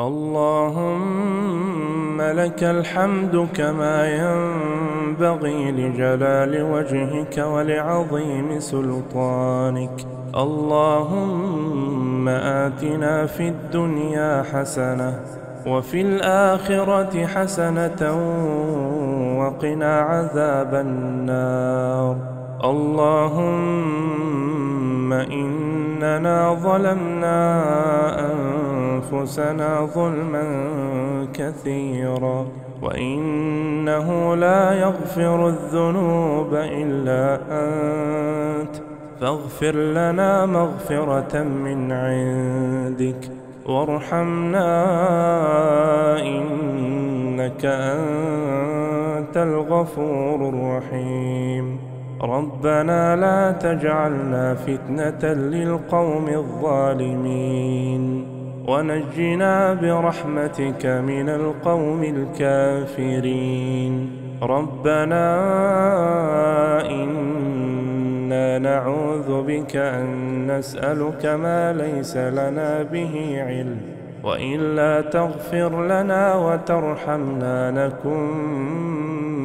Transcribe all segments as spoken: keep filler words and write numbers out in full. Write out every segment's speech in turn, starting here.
اللهم لك الحمد كما ينبغي لجلال وجهك ولعظيم سلطانك. اللهم آتنا في الدنيا حسنة وفي الآخرة حسنة وقنا عذاب النار. اللهم إننا ظلمنا أنفسنا ظلما كثيرا وإنه لا يغفر الذنوب إلا أنت، فاغفر لنا مغفرة من عندك وارحمنا إنك أنت الغفور الرحيم. ربنا لا تجعلنا فتنة للقوم الظالمين ونجنا برحمتك من القوم الكافرين. ربنا إنا نعوذ بك أن نسألك ما ليس لنا به علم، وإلا تغفر لنا وترحمنا نكن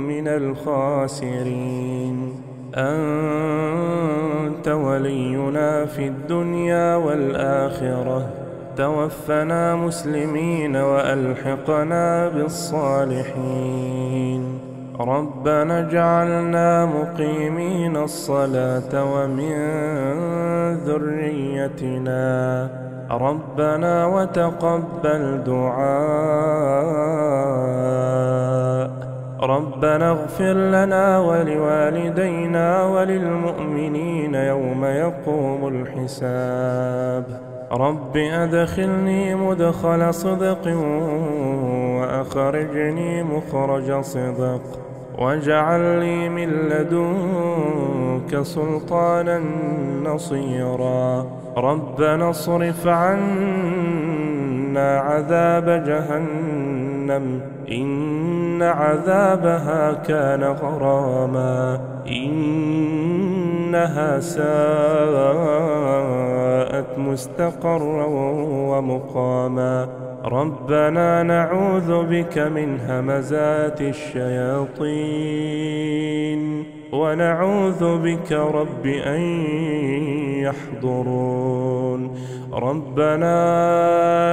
من الخاسرين. أنت ولينا في الدنيا والآخرة، توفنا مسلمين وألحقنا بالصالحين. ربنا اجعلنا مقيمين الصلاة ومن ذريتنا، ربنا وتقبل دعاء. ربنا اغفر لنا ولوالدينا وللمؤمنين يوم يقوم الحساب. رب أدخلني مدخل صدق وأخرجني مخرج صدق، واجعل لي من لدنك سلطانا نصيرا. ربنا اصرف عنا عذاب جهنم، إن عذابها كان غراما، إنها ساءت مستقرا ومقاما. ربنا نعوذ بك من همزات الشياطين ونعوذ بك رب أن يحضرون. ربنا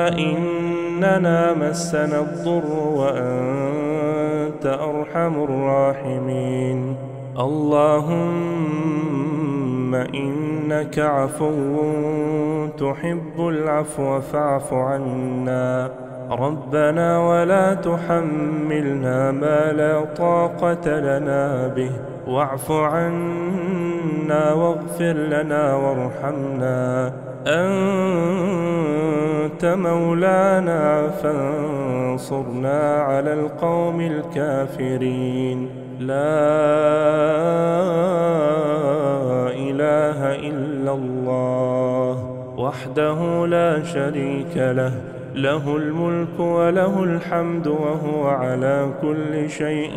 إننا مسنا الضر وأنت أرحم الراحمين. اللهم إنك عفو تحب العفو فاعف عنا. ربنا ولا تحملنا ما لا طاقة لنا به، واعف عنا واغفر لنا وارحمنا، أنت مولانا فانصرنا على القوم الكافرين. لا إله إلا الله وحده لا شريك له، له الملك وله الحمد وهو على كل شيء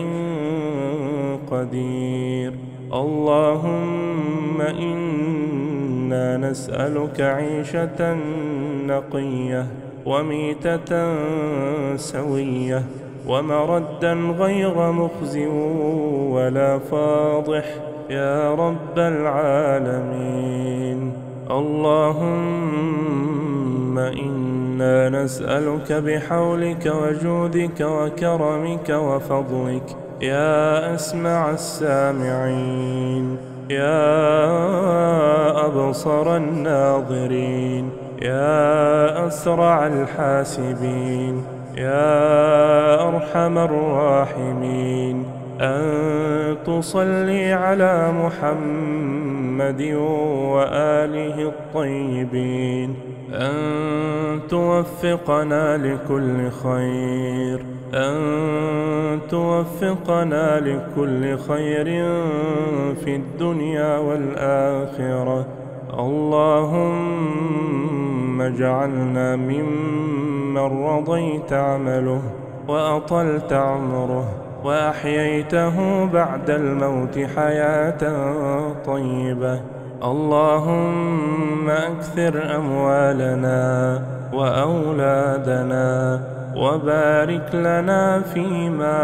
قدير. اللهم إنا نسألك عيشة نقية وميتة سوية ومردا غير مخزي ولا فاضح يا رب العالمين. اللهم إنا نسألك بحولك وجودك وكرمك وفضلك يا أسمع السامعين، يا أبصر الناظرين، يا أسرع الحاسبين، يا أرحم الراحمين، أن تصلي على محمد وآله الطيبين، أن توفقنا لكل خير، أن توفقنا لكل خير في الدنيا والآخرة. اللهم اجعلنا ممن رضيت عمله وأطلت عمره وأحييته بعد الموت حياة طيبة. اللهم أكثر أموالنا وأولادنا وبارك لنا فيما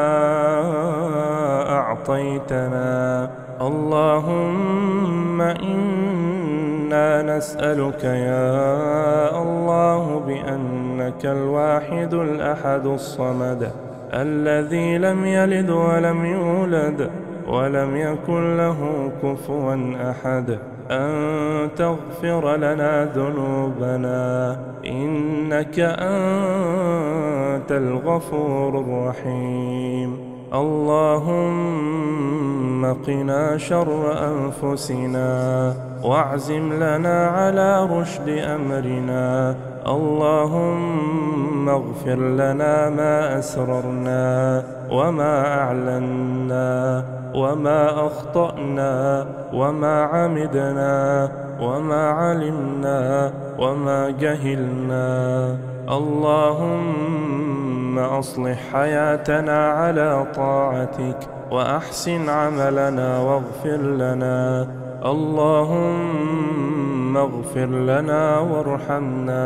أعطيتنا. اللهم إنا نسألك يا الله بأنك الواحد الأحد الصمد الذي لم يلد ولم يولد ولم يكن له كفوا أحد أن تغفر لنا ذنوبنا إنك أنت الغفور الرحيم. اللهم قنا شر أنفسنا واعزم لنا على رشد أمرنا. اللهم اغفر لنا ما أسررنا وما أعلنا وما أخطأنا وما عمدنا وما علمنا وما جهلنا. اللهم أصلح حياتنا على طاعتك وأحسن عملنا واغفر لنا. اللهم اغفر لنا وارحمنا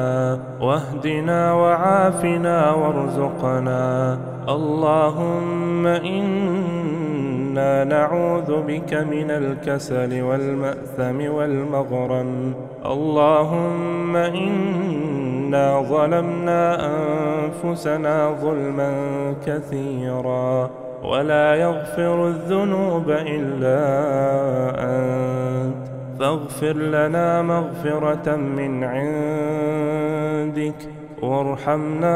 واهدنا وعافنا وارزقنا. اللهم إنا نعوذ بك من الكسل والمأثم والمغرم. اللهم إنا ظلمنا أنفسنا ظلما كثيرا ولا يغفر الذنوب إلا أنت فاغفر لنا مغفرة من عندك وارحمنا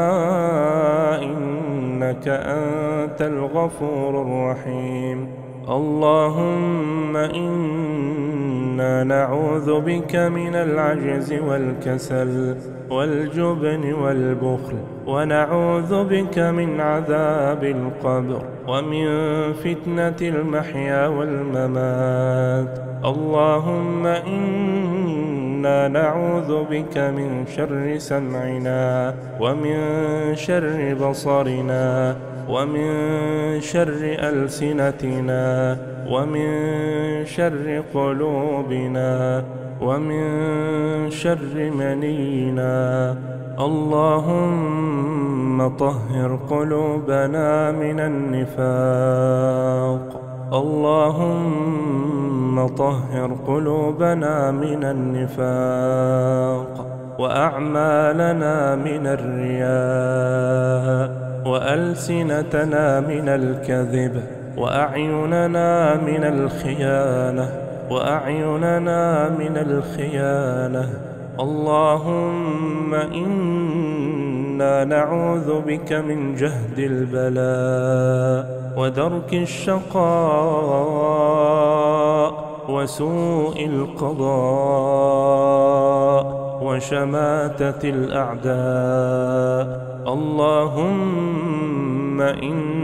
إنك أنت الغفور الرحيم. اللهم إنا نعوذ بك من العجز والكسل والجبن والبخل ونعوذ بك من عذاب القبر ومن فتنة المحيا والممات. اللهم إنا نعوذ بك من شر سمعنا ومن شر بصرنا ومن شر ألسنتنا ومن شر قلوبنا ومن شر منينا. اللهم طهر قلوبنا من النفاق. اللهم طهر قلوبنا من النفاق وأعمالنا من الرياء وألسنتنا من الكذب وأعيننا من الخيانة وأعيننا من الخيانة. اللهم إنا نعوذ بك من جهد البلاء ودرك الشقاء وسوء القضاء وشماتة الأعداء. اللهم إنا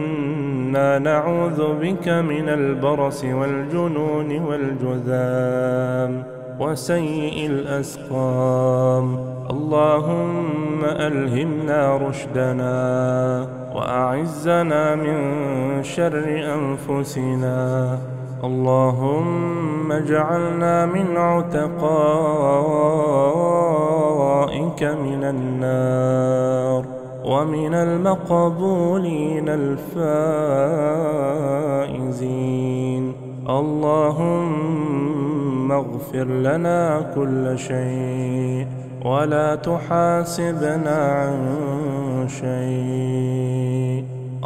إنا نعوذ بك من البرص والجنون والجذام وسيء الأسقام. اللهم ألهمنا رشدنا وأعزنا من شر أنفسنا. اللهم اجعلنا من عتقائك من النار ومن المقبولين الفائزين. اللهم اغفر لنا كل شيء ولا تحاسبنا عن شيء.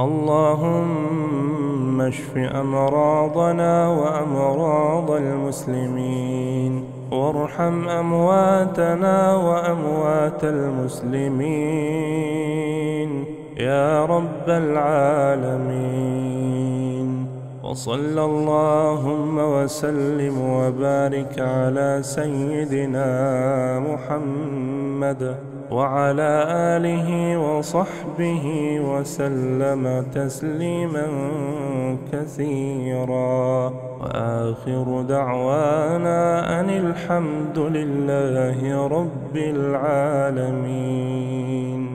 اللهم اشف أمراضنا وأمراض المسلمين وارحم أمواتنا وأموات المسلمين يا رب العالمين. وصلى اللهم وسلم وبارك على سيدنا محمد وعلى آله وصحبه وسلم تسليما كثيرا. وآخر دعوانا أن الحمد لله رب العالمين.